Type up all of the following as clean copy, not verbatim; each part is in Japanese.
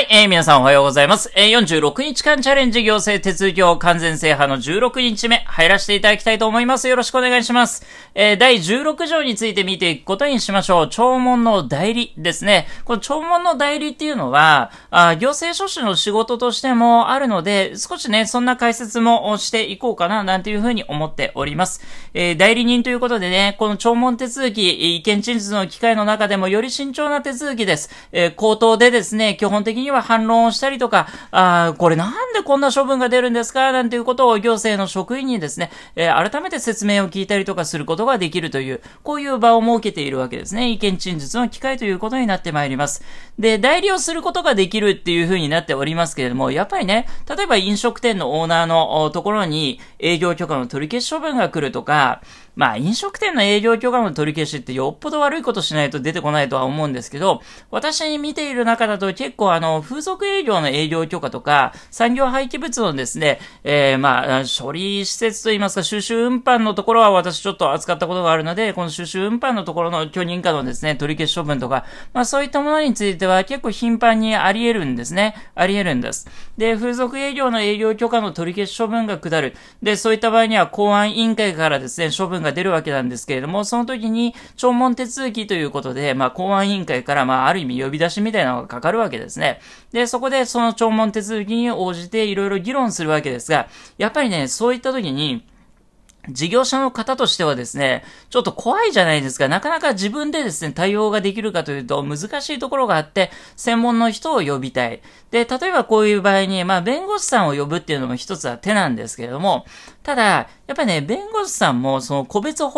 はい、皆さんおはようございます。46日間チャレンジ行政手続き法完全制覇の16日目、入らせていただきたいと思います。よろしくお願いします。第16条について見ていくことにしましょう。聴聞の代理ですね。この聴聞の代理っていうのは、行政書士の仕事としてもあるので、少しね、そんな解説もしていこうかな、なんていうふうに思っております。代理人ということでね、この聴聞手続き、意見陳述の機会の中でもより慎重な手続きです。口頭でですね、基本的には反論をしたりとか、これなんでこんな処分が出るんですかなんていうことを行政の職員にですね、改めて説明を聞いたりとかすることができるという、こういう場を設けているわけですね。意見陳述の機会ということになってまいります。で、代理をすることができるっていう風になっておりますけれども、やっぱりね、例えば飲食店のオーナーのところに営業許可の取り消し処分が来るとか、まあ飲食店の営業許可の取り消しってよっぽど悪いことしないと出てこないとは思うんですけど、私に見ている中だと結構風俗営業の営業許可とか、産業廃棄物のですね、まあ、処理施設といいますか、収集運搬のところは私ちょっと扱ったことがあるので、この収集運搬のところの許認可のですね、取り消し処分とか、まあそういったものについては結構頻繁にあり得るんですね。あり得るんです。で、風俗営業の営業許可の取り消し処分が下る。で、そういった場合には公安委員会からですね、処分が出るわけなんですけれども、その時に聴聞手続きということで、まあ公安委員会からまあある意味呼び出しみたいなのがかかるわけですね。で、そこでその聴聞手続きに応じていろいろ議論するわけですが、やっぱりね、そういった時に、事業者の方としてはですね、ちょっと怖いじゃないですか。なかなか自分でですね、対応ができるかというと難しいところがあって、専門の人を呼びたい。で、例えばこういう場合に、まあ弁護士さんを呼ぶっていうのも一つは手なんですけれども、ただ、やっぱりね、弁護士さんも、その個別の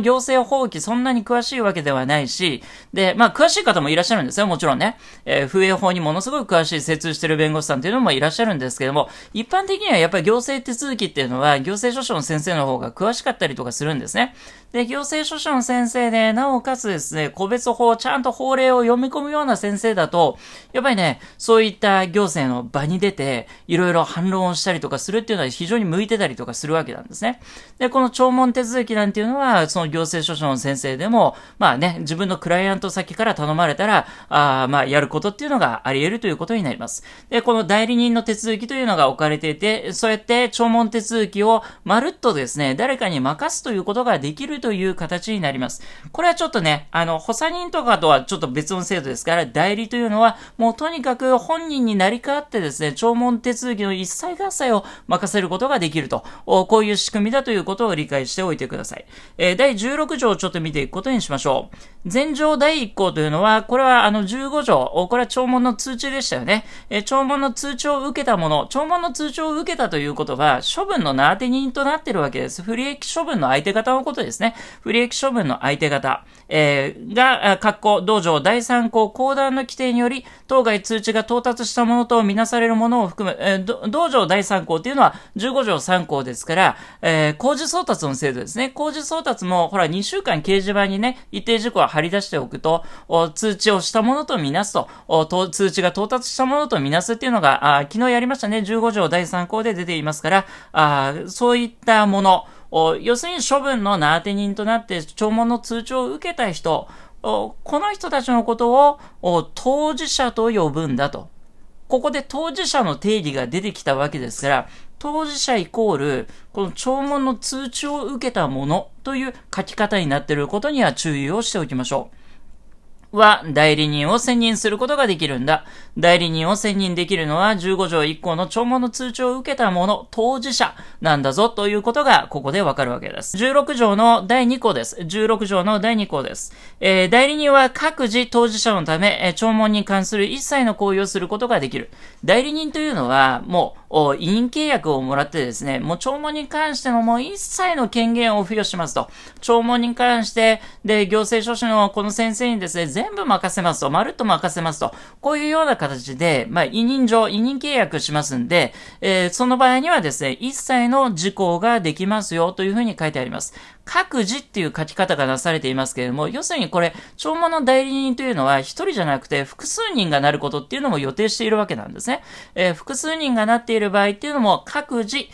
行政法規、そんなに詳しいわけではないし、で、まあ、詳しい方もいらっしゃるんですよ、もちろんね。風営法にものすごく詳しい、精通している弁護士さんというのもいらっしゃるんですけども、一般的にはやっぱり行政手続きっていうのは、行政書士の先生の方が詳しかったりとかするんですね。で、行政書士の先生で、なおかつですね、個別法、ちゃんと法令を読み込むような先生だと、やっぱりね、そういった行政の場に出て、いろいろ反論をしたりとかするっていうのは非常に向いてたりとかするわけなんですね。で、この聴聞手続きなんていうのは、その行政書士の先生でも、まあね、自分のクライアント先から頼まれたら、まあ、やることっていうのがあり得るということになります。で、この代理人の手続きというのが置かれていて、そうやって聴聞手続きをまるっとですね、誰かに任すということができるという形になります。これはちょっとね、補佐人とかとはちょっと別の制度ですから、代理というのは、もうとにかく本人になり変わってですね、聴聞手続きの一切合切を任せることができると。こういう仕組みだということを理解しておいてください。第16条をちょっと見ていくことにしましょう。前条第1項というのは、これは15条、これは聴聞の通知でしたよね。聴聞の通知を受けたもの、聴聞の通知を受けたということは、処分の名当て人となっているわけです。不利益処分の相手方のことですね。不利益処分の相手方、が、同条第3項、公団の規定により、当該通知が到達したものとみなされるものを含む、同条第3項というのは15条3項ですから、公示送達の制度ですね。公示送達も、ほら、2週間掲示板にね、一定事項を張り出しておくと、通知をしたものとみなすと、通知が到達したものとみなすっていうのが、昨日やりましたね。15条第3項で出ていますから、そういったもの、要するに処分の名当て人となって、聴聞の通知を受けた人、この人たちのことを当事者と呼ぶんだと。ここで当事者の定義が出てきたわけですから、当事者イコール、この聴聞の通知を受けたものという書き方になっていることには注意をしておきましょう。は、代理人を選任することができるんだ。代理人を選任できるのは15条1項の聴聞の通知を受けた者、当事者なんだぞということがここでわかるわけです。16条の第2項です。16条の第2項です。代理人は各自当事者のため、聴聞に関する一切の行為をすることができる。代理人というのはもう委任契約をもらってですね、もう聴聞に関してのもう一切の権限を付与しますと。聴聞に関して、で、行政書士のこの先生にですね、全部任せますと、まるっと任せますと、こういうような形で、まあ、委任契約しますんで、その場合にはですね、一切の事項ができますよというふうに書いてあります。各自っていう書き方がなされていますけれども、要するにこれ、帳間の代理人というのは一人じゃなくて複数人がなることっていうのも予定しているわけなんですね。複数人がなっている場合っていうのも各自、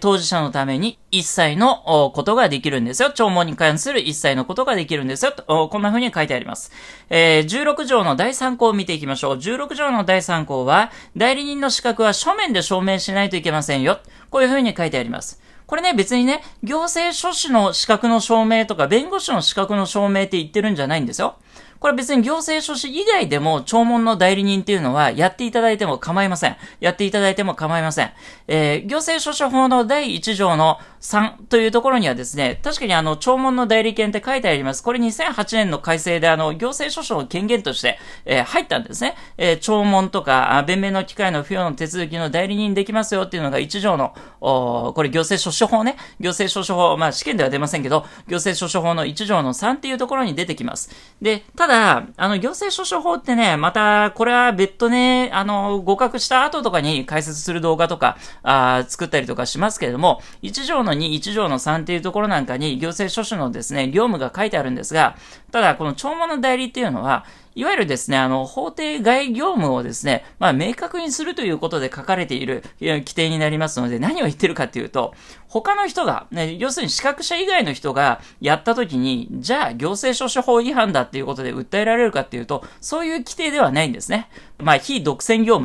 当事者のために一切のことができるんですよ。帳間に関する一切のことができるんですよ。とこんな風に書いてあります。16条の第3項を見ていきましょう。16条の第3項は、代理人の資格は書面で証明しないといけませんよ。こういう風に書いてあります。これね、別にね、行政書士の資格の証明とか、弁護士の資格の証明って言ってるんじゃないんですよ。これ別に行政書士以外でも、聴聞の代理人っていうのは、やっていただいても構いません。やっていただいても構いません。行政書士法の第1条の3というところにはですね、確かに聴聞の代理権って書いてあります。これ2008年の改正で行政書士の権限として、入ったんですね。聴聞とか、弁明の機会の付与の手続きの代理人できますよっていうのが1条の、これ行政書士法ね。行政書士法、まあ試験では出ませんけど、行政書士法の1条の3っていうところに出てきます。で、ただ、行政書士法ってね、また、これは別途ね、合格した後とかに解説する動画とか、作ったりとかしますけれども、1条の2、1条の3っていうところなんかに行政書士のですね、業務が書いてあるんですが、ただ、この聴聞の代理っていうのは、いわゆるですね、法定外業務をですね、まあ、明確にするということで書かれている規定になりますので、何を言ってるかっていうと、他の人が、ね、要するに資格者以外の人がやったときに、じゃあ、行政書士法違反だっていうことで訴えられるかっていうと、そういう規定ではないんですね。まあ、非独占業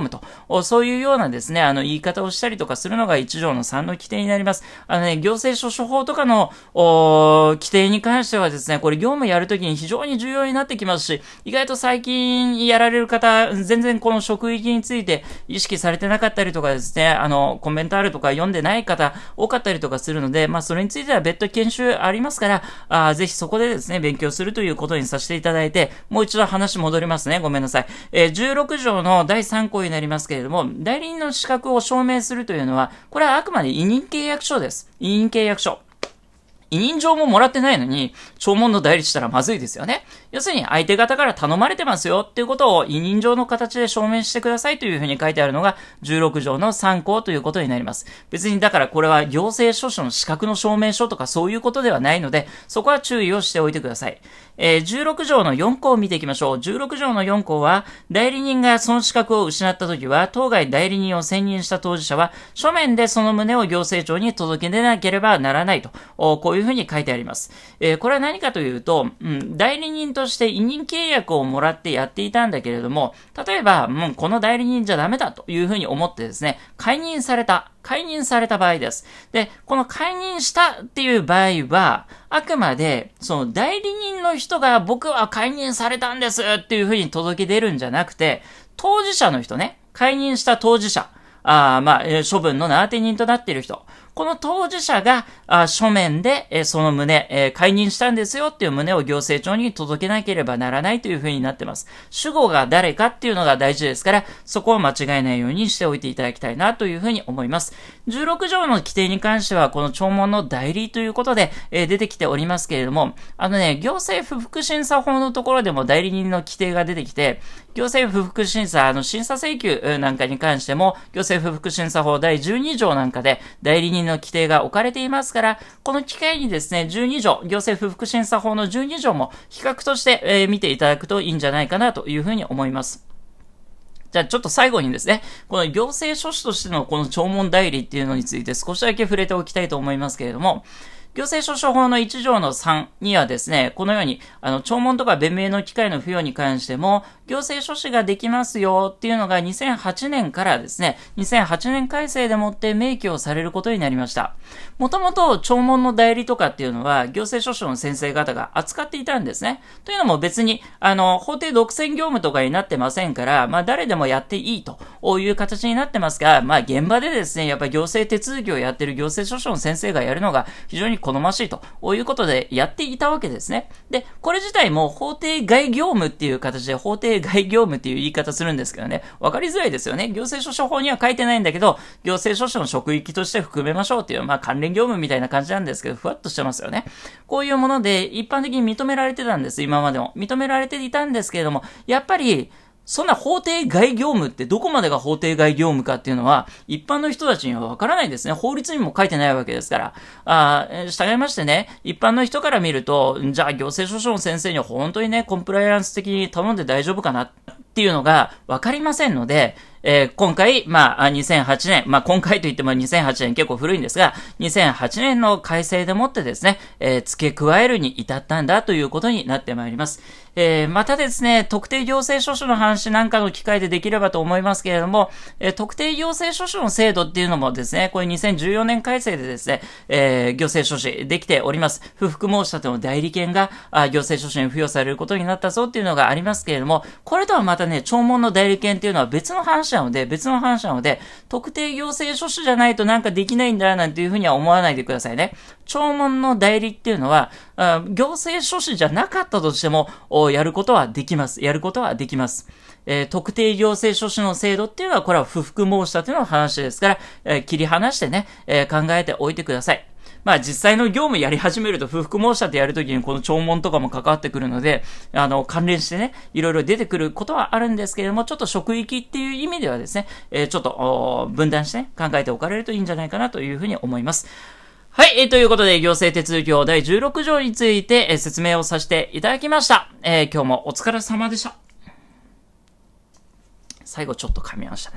務と、そういうようなですね、言い方をしたりとかするのが1条の3の規定になります。ね、行政書士法とかの、規定に関してはですね、これ業務やるときに非常に重要になってきますし、意外と最近やられる方、全然この職域について意識されてなかったりとかですね、コメントあるとか読んでない方多かったりとかするので、まあそれについては別途研修ありますから、ぜひそこでですね、勉強するということにさせていただいて、もう一度話戻りますね。ごめんなさい。16条の第3項になりますけれども、代理人の資格を証明するというのは、これはあくまで委任契約書です。委任契約書。委任状ももらってないのに、聴聞の代理したらまずいですよね。要するに相手方から頼まれてますよっていうことを委任状の形で証明してくださいというふうに書いてあるのが16条の3項ということになります。別にだからこれは行政書士の資格の証明書とかそういうことではないので、そこは注意をしておいてください。16条の4項を見ていきましょう。16条の4項は、代理人がその資格を失ったときは、当該代理人を選任した当事者は、書面でその旨を行政庁に届け出なければならないと、こういうふうに書いてあります。これは何かというと、代理人として委任契約をもらってやっていたんだけれども、例えば、もうこの代理人じゃダメだというふうに思ってですね、解任された場合です。で、この解任したっていう場合は、あくまで、その代理人の人が僕は解任されたんですっていうふうに届け出るんじゃなくて、当事者の人ね、解任した当事者、処分の名当て人となっている人、この当事者が、書面で、その旨、解任したんですよっていう旨を行政庁に届けなければならないというふうになってます。主語が誰かっていうのが大事ですから、そこを間違えないようにしておいていただきたいなというふうに思います。16条の規定に関しては、この聴聞の代理ということで、出てきておりますけれども、行政不服審査法のところでも代理人の規定が出てきて、行政不服審査、審査請求なんかに関しても、行政不服審査法第12条なんかで代理人の規定が置かれていますから、この機会にですね、12条、行政不服審査法の12条も比較として、見ていただくといいんじゃないかなというふうに思います。じゃあちょっと最後にですね、この行政書士としてのこの聴聞代理っていうのについて少しだけ触れておきたいと思いますけれども、行政書士法の1条の3にはですね、このように、聴聞とか弁明の機会の付与に関しても、行政書士ができますよっていうのが2008年からですね、2008年改正でもって明記をされることになりました。もともと聴聞の代理とかっていうのは、行政書士の先生方が扱っていたんですね。というのも別に、法定独占業務とかになってませんから、まあ誰でもやっていいという形になってますが、まあ現場でですね、やっぱり行政手続きをやってる行政書士の先生がやるのが非常に好ましいということでやっていたわけですね。で、これ自体も法定外業務っていう形で、法定外業務っていう言い方するんですけどね、わかりづらいですよね。行政書士法には書いてないんだけど、行政書士の職域として含めましょうっていう、まあ関連業務みたいな感じなんですけど、ふわっとしてますよね。こういうもので一般的に認められてたんです、今までも。認められていたんですけれども、やっぱり、そんな法定外業務ってどこまでが法定外業務かっていうのは一般の人たちにはわからないですね。法律にも書いてないわけですから。従いましてね、一般の人から見ると、じゃあ行政書士の先生に本当にね、コンプライアンス的に頼んで大丈夫かなっていうのがわかりませんので、今回、2008年、今回といっても2008年結構古いんですが、2008年の改正でもってですね、付け加えるに至ったんだということになってまいります。またですね、特定行政書士の話なんかの機会でできればと思いますけれども、特定行政書士の制度っていうのもですね、これ2014年改正でですね、行政書士できております。不服申し立ての代理権が行政書士に付与されることになったぞっていうのがありますけれども、これとはまたね、聴聞の代理権っていうのは別の話なので、特定行政書士じゃないとなんかできないんだなんていうふうには思わないでくださいね。聴聞の代理っていうのは、行政書士じゃなかったとしても、やることはできます。特定行政書士の制度っていうのは、これは不服申し立ての話ですから、切り離してね、考えておいてください。実際の業務やり始めると、不服申し立てやるときにこの聴聞とかも関わってくるので、関連してね、いろいろ出てくることはあるんですけれども、ちょっと職域っていう意味ではですね、ちょっと分断して、ね、考えておかれるといいんじゃないかなというふうに思います。はい、ということで、行政手続き法第16条について、説明をさせていただきました。今日もお疲れ様でした。最後ちょっと噛みましたね。